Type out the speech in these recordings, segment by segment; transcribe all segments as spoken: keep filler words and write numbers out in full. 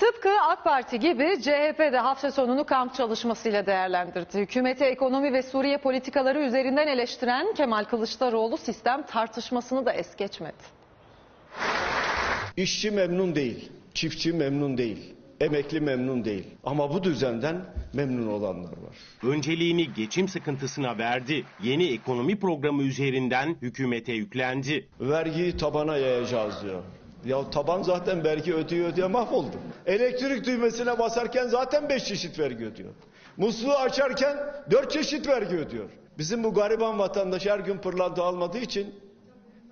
Tıpkı AK Parti gibi C H P de hafta sonunu kamp çalışmasıyla değerlendirdi. Hükümeti ekonomi ve Suriye politikaları üzerinden eleştiren Kemal Kılıçdaroğlu sistem tartışmasını da es geçmedi. İşçi memnun değil, çiftçi memnun değil, emekli memnun değil. Ama bu düzenden memnun olanlar var. Önceliğini geçim sıkıntısına verdi. Yeni ekonomi programı üzerinden hükümete yüklendi. Vergiyi tabana yayacağız diyor. Ya taban zaten vergi ödüyor diye mahvoldu. Elektrik düğmesine basarken zaten beş çeşit vergi ödüyor. Musluğu açarken dört çeşit vergi ödüyor. Bizim bu gariban vatandaş her gün pırlanta almadığı için,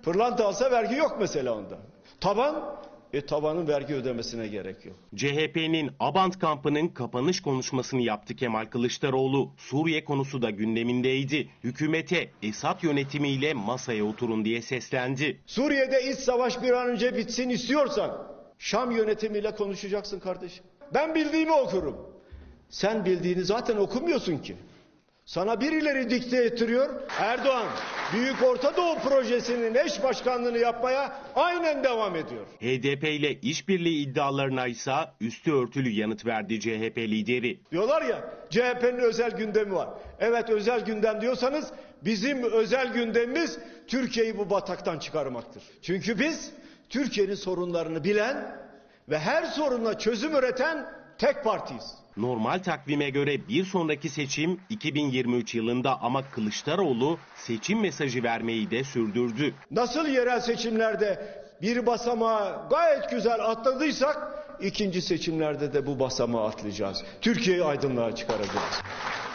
pırlanta alsa vergi yok mesela onda. Taban, e tabanın vergi ödemesine gerek yok. C H P'nin Abant kampının kapanış konuşmasını yaptı Kemal Kılıçdaroğlu. Suriye konusu da gündemindeydi. Hükümete Esad yönetimiyle masaya oturun diye seslendi. Suriye'de iç savaş bir an önce bitsin istiyorsan Şam yönetimiyle konuşacaksın kardeşim. Ben bildiğimi okurum. Sen bildiğini zaten okumuyorsun ki. Sana birileri dikte ettiriyor. Erdoğan Büyük Orta Doğu Projesi'nin eş başkanlığını yapmaya aynen devam ediyor. H D P ile işbirliği iddialarına ise üstü örtülü yanıt verdi C H P lideri. Diyorlar ya C H P'nin özel gündemi var. Evet, özel gündem diyorsanız bizim özel gündemimiz Türkiye'yi bu bataktan çıkarmaktır. Çünkü biz Türkiye'nin sorunlarını bilen ve her sorunla çözüm üreten tek partiyiz. Normal takvime göre bir sonraki seçim iki bin yirmi üç yılında ama Kılıçdaroğlu seçim mesajı vermeyi de sürdürdü. Nasıl yerel seçimlerde bir basamağı gayet güzel atladıysak ikinci seçimlerde de bu basamağı atlayacağız. Türkiye'yi aydınlığa çıkaracağız.